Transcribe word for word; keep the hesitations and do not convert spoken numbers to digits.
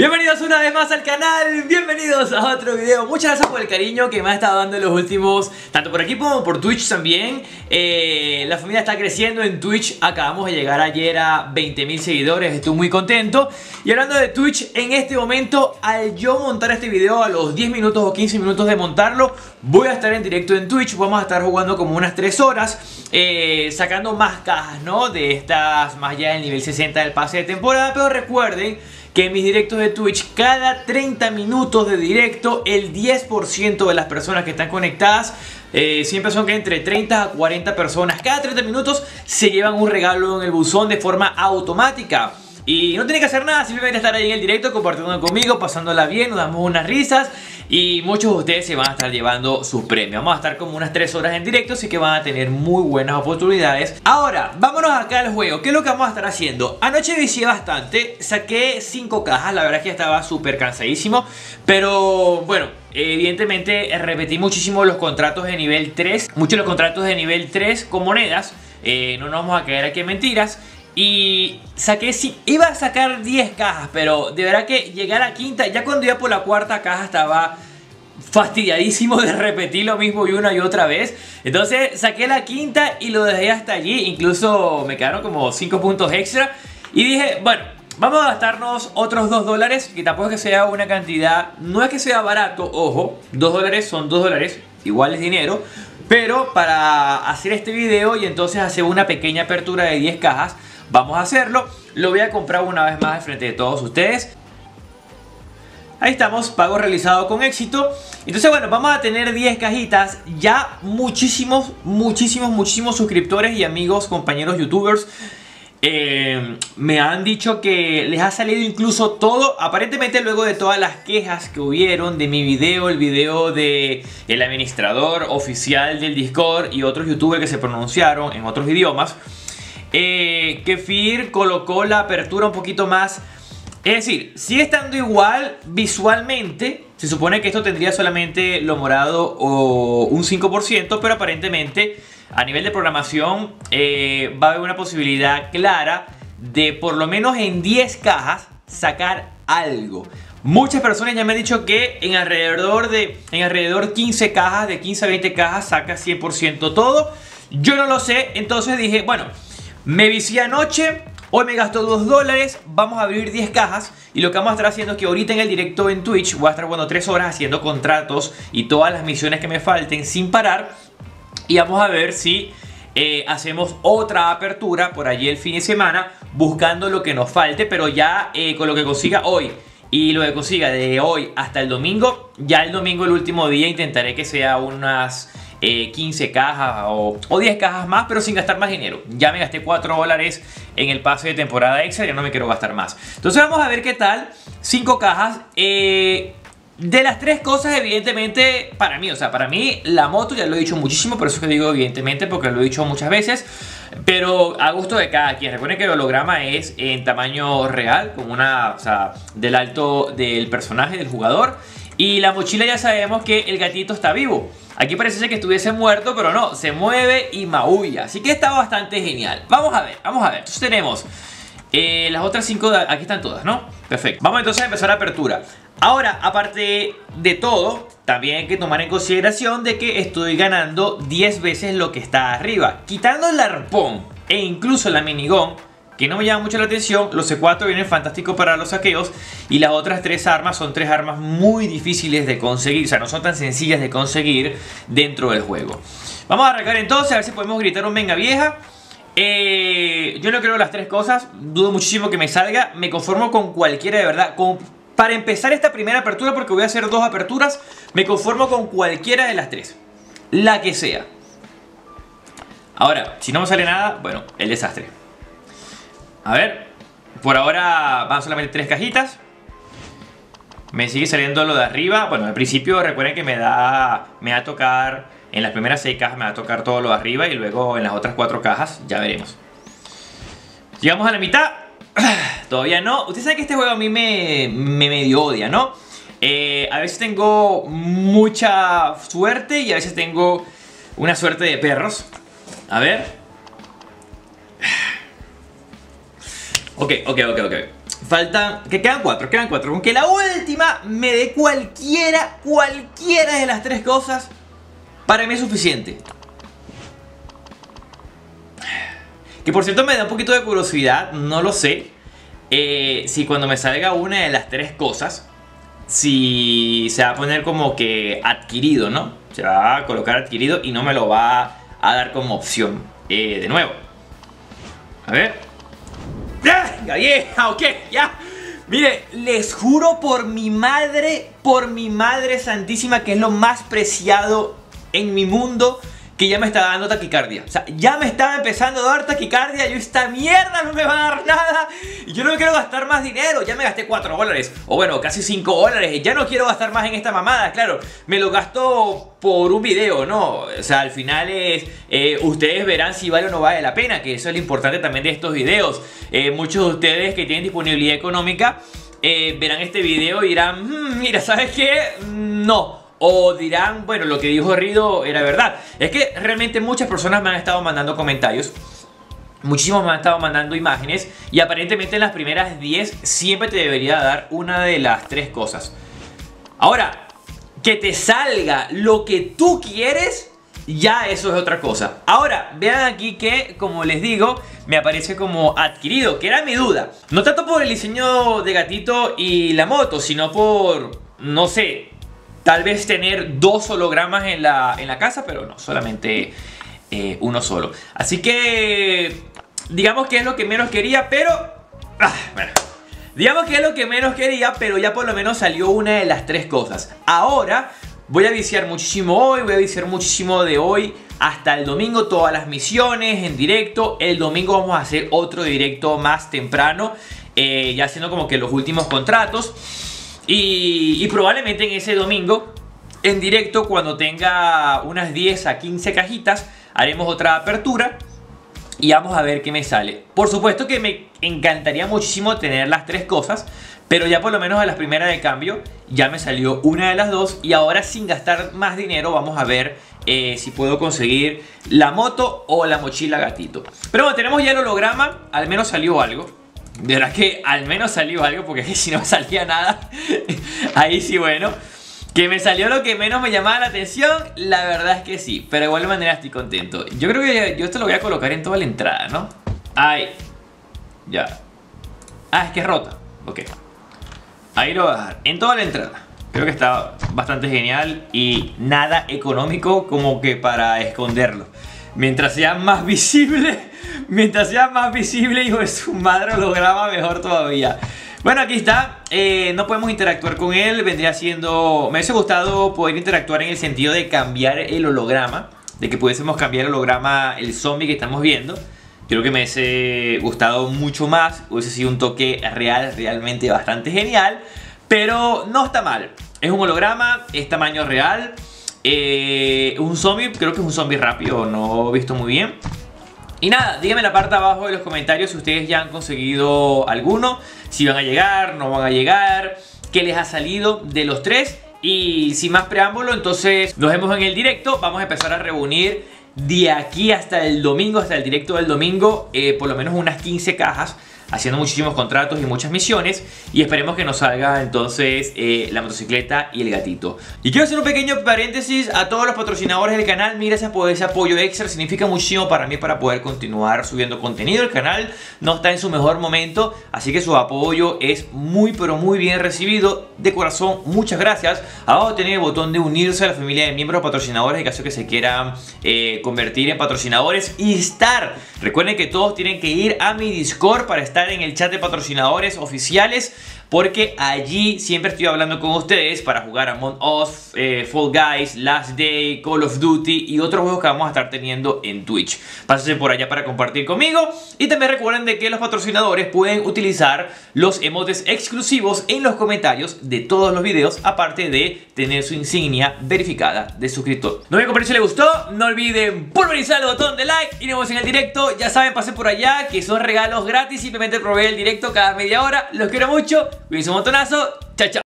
Bienvenidos una vez más al canal, bienvenidos a otro video. Muchas gracias por el cariño que me ha estado dando en los últimos, tanto por aquí como por Twitch también. eh, La familia está creciendo en Twitch, acabamos de llegar ayer a veinte mil seguidores, estoy muy contento. Y hablando de Twitch, en este momento, al yo montar este video, a los diez minutos o quince minutos de montarlo, voy a estar en directo en Twitch. Vamos a estar jugando como unas tres horas, eh, sacando más cajas, ¿no? De estas, más ya del nivel sesenta del pase de temporada. Pero recuerden que en mis directos de Twitch, cada treinta minutos de directo, el diez por ciento de las personas que están conectadas, eh, siempre son que entre treinta a cuarenta personas, cada treinta minutos se llevan un regalo en el buzón de forma automática. Y no tienen que hacer nada, simplemente estar ahí en el directo compartiendo conmigo, pasándola bien, nos damos unas risas. Y muchos de ustedes se van a estar llevando sus premios. Vamos a estar como unas tres horas en directo, así que van a tener muy buenas oportunidades. Ahora, vámonos acá al juego. ¿Qué es lo que vamos a estar haciendo? Anoche vicié bastante, saqué cinco cajas. La verdad es que estaba súper cansadísimo, pero bueno, evidentemente repetí muchísimo los contratos de nivel tres. Muchos de los contratos de nivel tres con monedas, eh, no nos vamos a caer aquí en mentiras. Y saqué, sí, iba a sacar diez cajas, pero de verdad que llegué a la quinta. Ya cuando iba por la cuarta caja estaba fastidiadísimo de repetir lo mismo y una y otra vez. Entonces saqué la quinta y lo dejé hasta allí. Incluso me quedaron como cinco puntos extra. Y dije, bueno, vamos a gastarnos otros dos dólares, que tampoco es que sea una cantidad, no es que sea barato, ojo. Dos dólares son dos dólares, igual es dinero. Pero para hacer este video y entonces hacer una pequeña apertura de diez cajas, vamos a hacerlo. Lo voy a comprar una vez más frente de todos ustedes. Ahí estamos, pago realizado con éxito. Entonces bueno, vamos a tener diez cajitas. Ya muchísimos, muchísimos, muchísimos suscriptores y amigos, compañeros youtubers, eh, me han dicho que les ha salido incluso todo. Aparentemente luego de todas las quejas que hubieron de mi video, el video de el administrador oficial del Discord y otros youtubers que se pronunciaron en otros idiomas, Eh, Kefir colocó la apertura un poquito más. Es decir, sigue estando igual visualmente. Se supone que esto tendría solamente lo morado o un cinco por ciento, pero aparentemente a nivel de programación eh, va a haber una posibilidad clara de por lo menos en diez cajas sacar algo. Muchas personas ya me han dicho que en alrededor de en alrededor quince cajas, de quince a veinte cajas saca cien por ciento todo. Yo no lo sé, entonces dije, bueno, me vicié anoche, hoy me gastó dos dólares, vamos a abrir diez cajas. Y lo que vamos a estar haciendo es que ahorita en el directo en Twitch voy a estar jugando tres horas haciendo contratos y todas las misiones que me falten sin parar. Y vamos a ver si eh, hacemos otra apertura por allí el fin de semana, buscando lo que nos falte. Pero ya eh, con lo que consiga hoy y lo que consiga de hoy hasta el domingo, ya el domingo, el último día, intentaré que sea unas Eh, quince cajas o, o diez cajas más, pero sin gastar más dinero. Ya me gasté cuatro dólares en el pase de temporada extra, ya no me quiero gastar más. Entonces vamos a ver qué tal. Cinco cajas. eh, De las tres cosas, evidentemente, para mí, o sea, para mí la moto, ya lo he dicho muchísimo, por eso es que digo evidentemente, porque lo he dicho muchas veces, pero a gusto de cada quien. Recuerden que el holograma es en tamaño real, como una, o sea, del alto del personaje, del jugador. Y la mochila, ya sabemos que el gatito está vivo. Aquí parece que estuviese muerto, pero no, se mueve y maulla. Así que está bastante genial. Vamos a ver, vamos a ver. Entonces tenemos eh, las otras cinco, aquí están todas, ¿no? Perfecto. Vamos entonces a empezar la apertura. Ahora, aparte de todo, también hay que tomar en consideración de que estoy ganando diez veces lo que está arriba. Quitando el arpón e incluso la minigón, que no me llama mucho la atención, los C cuatro vienen fantásticos para los saqueos. Y las otras tres armas son tres armas muy difíciles de conseguir, o sea, no son tan sencillas de conseguir dentro del juego. Vamos a arrancar entonces, a ver si podemos gritar un venga vieja. eh, Yo no creo las tres cosas, dudo muchísimo que me salga. Me conformo con cualquiera, de verdad, con, para empezar esta primera apertura, porque voy a hacer dos aperturas, me conformo con cualquiera de las tres, la que sea. Ahora, si no me sale nada, bueno, el desastre. A ver, por ahora van solamente tres cajitas. Me sigue saliendo lo de arriba. Bueno, al principio recuerden que me da, me va a tocar, en las primeras seis cajas me va a tocar todo lo de arriba. Y luego en las otras cuatro cajas, ya veremos. Llegamos a la mitad. Todavía no. Ustedes saben que este juego a mí me, me medio odia, ¿no? Eh, a veces tengo mucha suerte y a veces tengo una suerte de perros. A ver. Ok, ok, ok, ok. Faltan, que quedan cuatro, quedan cuatro. Aunque la última me dé cualquiera, cualquiera de las tres cosas, para mí es suficiente. Que por cierto me da un poquito de curiosidad, no lo sé, eh, si cuando me salga una de las tres cosas, si se va a poner como que adquirido, ¿no? Se va a colocar adquirido y no me lo va a dar como opción, eh, de nuevo. A ver. ¡Ah! ¡Yeah! ¡Ok! ¡Ya! Mire, les juro por mi madre, por mi madre santísima, que es lo más preciado en mi mundo, que ya me está dando taquicardia. O sea, ya me estaba empezando a dar taquicardia. Yo, esta mierda no me va a dar nada. Y yo no quiero gastar más dinero. Ya me gasté cuatro dólares. O bueno, casi cinco dólares. Ya no quiero gastar más en esta mamada, claro. Me lo gasto por un video, ¿no? O sea, al final es... Eh, ustedes verán si vale o no vale la pena. Que eso es lo importante también de estos videos. Eh, muchos de ustedes que tienen disponibilidad económica, eh, verán este video y dirán... Hmm, mira, ¿sabes qué? No. O dirán, bueno, lo que dijo Rido era verdad. Es que realmente muchas personas me han estado mandando comentarios. Muchísimos me han estado mandando imágenes. Y aparentemente en las primeras diez siempre te debería dar una de las tres cosas. Ahora, que te salga lo que tú quieres, ya eso es otra cosa. Ahora, vean aquí que, como les digo, me aparece como adquirido, que era mi duda. No tanto por el diseño de gatito y la moto, sino por, no sé... Tal vez tener dos hologramas en la, en la casa, pero no, solamente eh, uno solo. Así que digamos que es lo que menos quería, pero... Ah, bueno. Digamos que es lo que menos quería, pero ya por lo menos salió una de las tres cosas. Ahora voy a viciar muchísimo hoy, voy a viciar muchísimo de hoy hasta el domingo, todas las misiones en directo. El domingo vamos a hacer otro directo más temprano, eh, ya haciendo como que los últimos contratos. Y, y probablemente en ese domingo, en directo, cuando tenga unas diez a quince cajitas, haremos otra apertura y vamos a ver qué me sale. Por supuesto que me encantaría muchísimo tener las tres cosas, pero ya por lo menos a las primeras de cambio ya me salió una de las dos. Y ahora, sin gastar más dinero, vamos a ver eh, si puedo conseguir la moto o la mochila gatito. Pero bueno, tenemos ya el holograma, al menos salió algo. De verdad que al menos salió algo, porque si no salía nada, ahí sí, bueno, que me salió lo que menos me llamaba la atención, la verdad es que sí. Pero de igual manera estoy contento. Yo creo que yo esto lo voy a colocar en toda la entrada, ¿no? Ahí. Ya. Ah, es que es rota. Ok. Ahí lo voy a dejar, en toda la entrada. Creo que está bastante genial y nada económico como que para esconderlo. Mientras sea más visible... Mientras sea más visible, hijo de su madre, holograma, mejor todavía. Bueno, aquí está. Eh, no podemos interactuar con él. Vendría siendo... Me hubiese gustado poder interactuar en el sentido de cambiar el holograma. De que pudiésemos cambiar el holograma, el zombie que estamos viendo. Creo que me hubiese gustado mucho más. Hubiese sido un toque real, realmente bastante genial. Pero no está mal. Es un holograma, es tamaño real. Eh, un zombie, creo que es un zombie rápido, no he visto muy bien. Y nada, díganme en la parte de abajo de los comentarios si ustedes ya han conseguido alguno, si van a llegar, no van a llegar, qué les ha salido de los tres. Y sin más preámbulo, entonces nos vemos en el directo. Vamos a empezar a reunir de aquí hasta el domingo, hasta el directo del domingo, eh, por lo menos unas quince cajas, haciendo muchísimos contratos y muchas misiones. Y esperemos que nos salga entonces eh, la motocicleta y el gatito. Y quiero hacer un pequeño paréntesis a todos los patrocinadores del canal. Mira, ese, ese apoyo extra significa muchísimo para mí, para poder continuar subiendo contenido. El canal no está en su mejor momento, así que su apoyo es muy pero muy bien recibido. De corazón, muchas gracias. Abajo tienen el botón de unirse a la familia de miembros patrocinadores, en caso que se quieran eh, convertir en patrocinadores y estar. Recuerden que todos tienen que ir a mi Discord para estar en el chat de patrocinadores oficiales, porque allí siempre estoy hablando con ustedes para jugar Among Us, eh, Fall Guys, Last Day, Call of Duty y otros juegos que vamos a estar teniendo en Twitch. Pásense por allá para compartir conmigo. Y también recuerden de que los patrocinadores pueden utilizar los emotes exclusivos en los comentarios de todos los videos, aparte de tener su insignia verificada de suscriptor. No voy a compartir si les gustó, no olviden pulverizar el botón de like y nos vemos en el directo. Ya saben, pasen por allá, que son regalos gratis, simplemente probé el directo cada media hora. Los quiero mucho. Cuídense un montonazo. Chao, chao.